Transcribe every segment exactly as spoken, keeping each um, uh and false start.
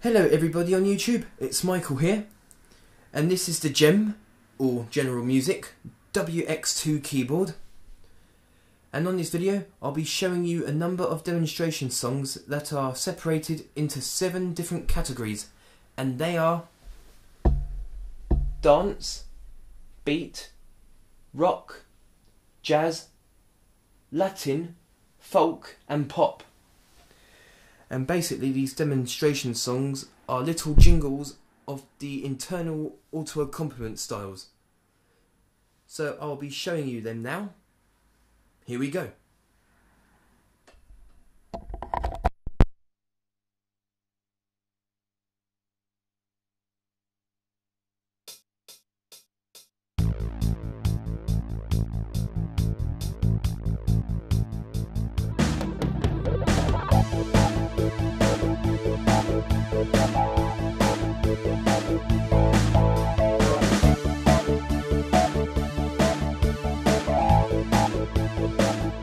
Hello everybody on YouTube, it's Michael here, and this is the GEM, or General Music, W X two keyboard, and on this video I'll be showing you a number of demonstration songs that are separated into seven different categories, and they are dance, beat, rock, jazz, Latin, folk and pop. And basically these demonstration songs are little jingles of the internal auto-accompaniment styles. So I'll be showing you them now. Here we go.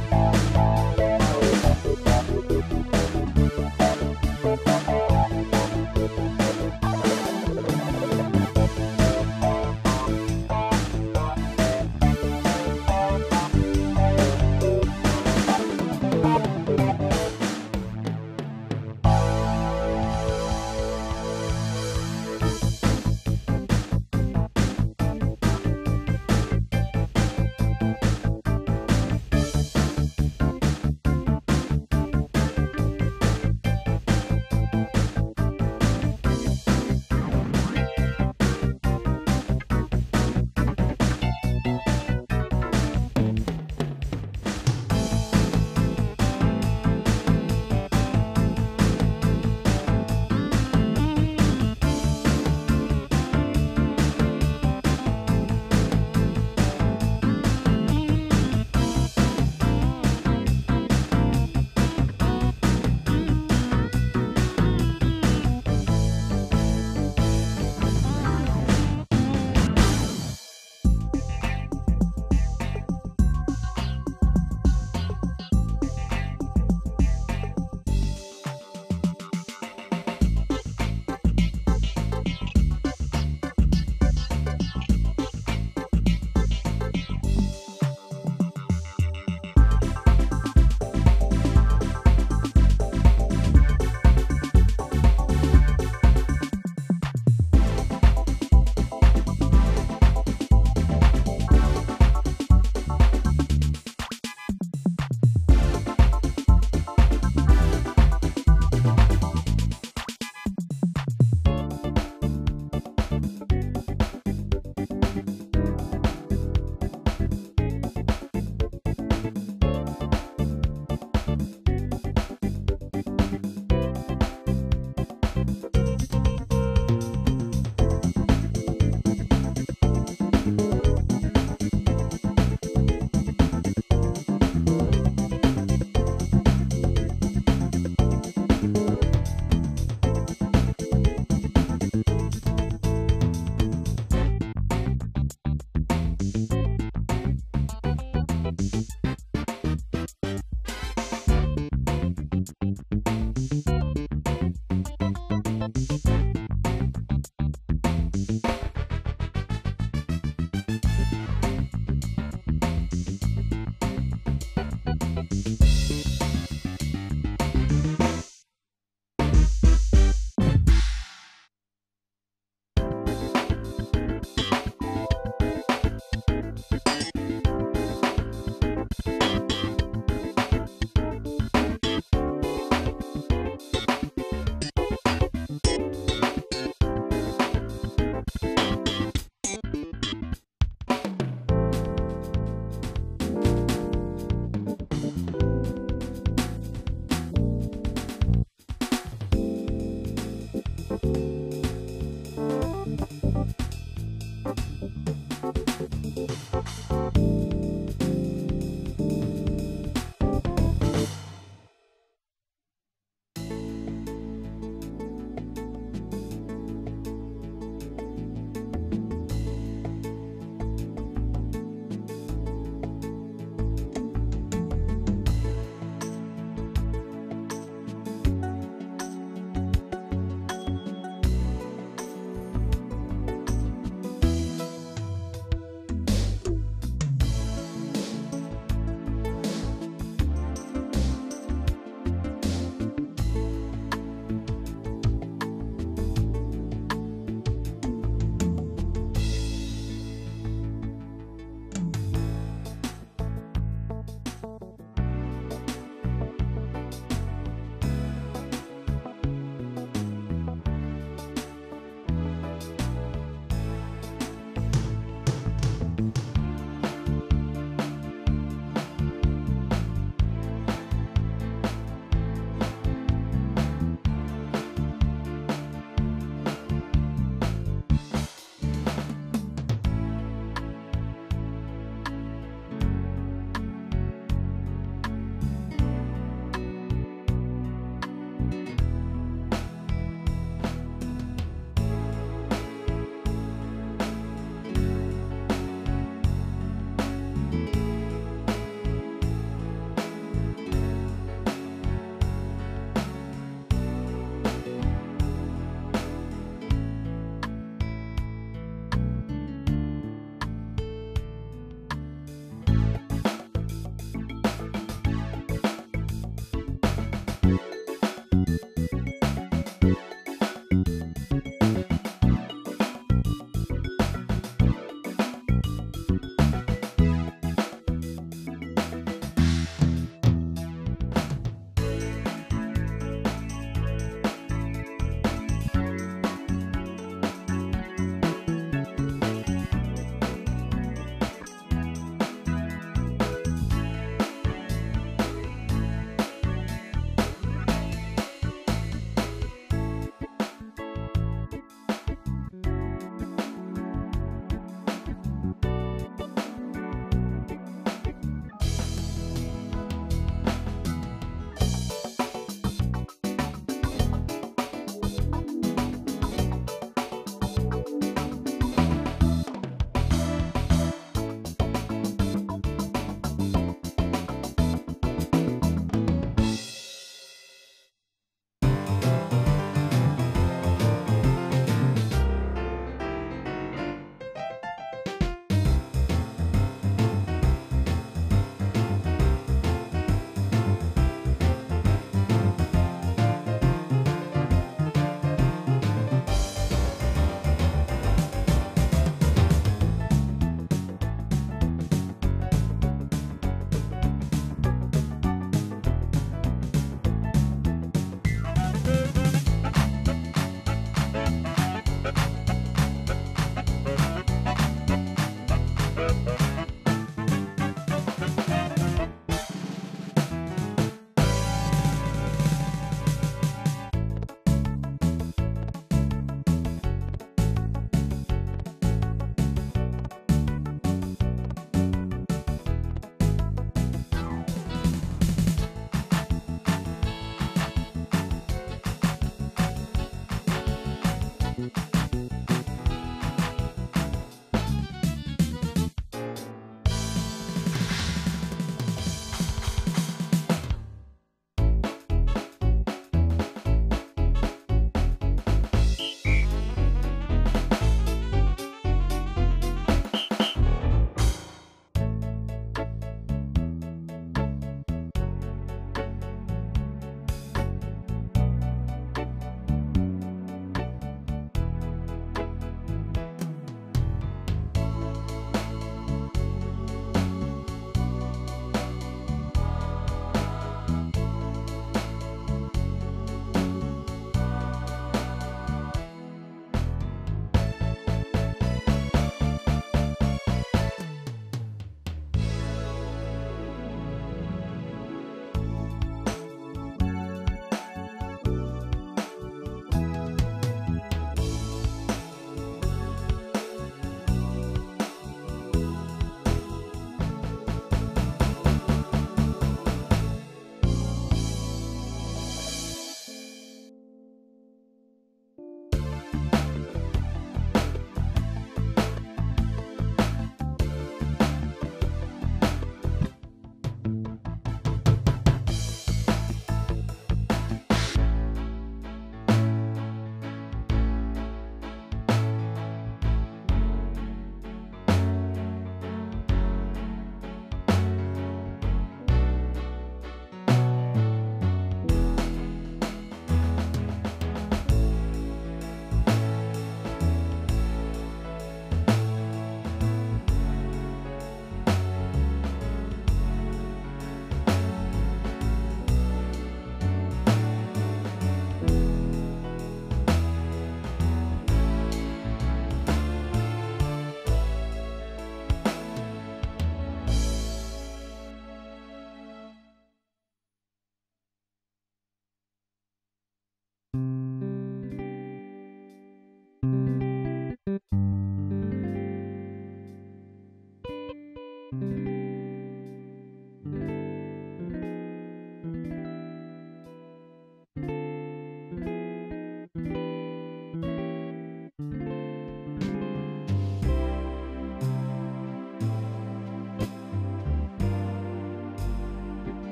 Bye.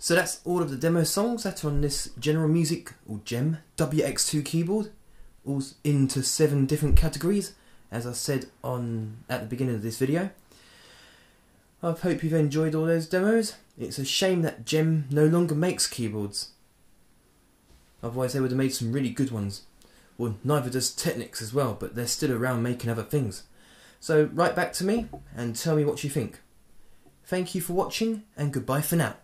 So that's all of the demo songs that are on this General Music, or GEM, W X two keyboard, all into seven different categories, as I said on at the beginning of this video. I hope you've enjoyed all those demos. It's a shame that GEM no longer makes keyboards. Otherwise they would have made some really good ones. Well, neither does Technics as well, but they're still around making other things. So write back to me and tell me what you think. Thank you for watching, and goodbye for now.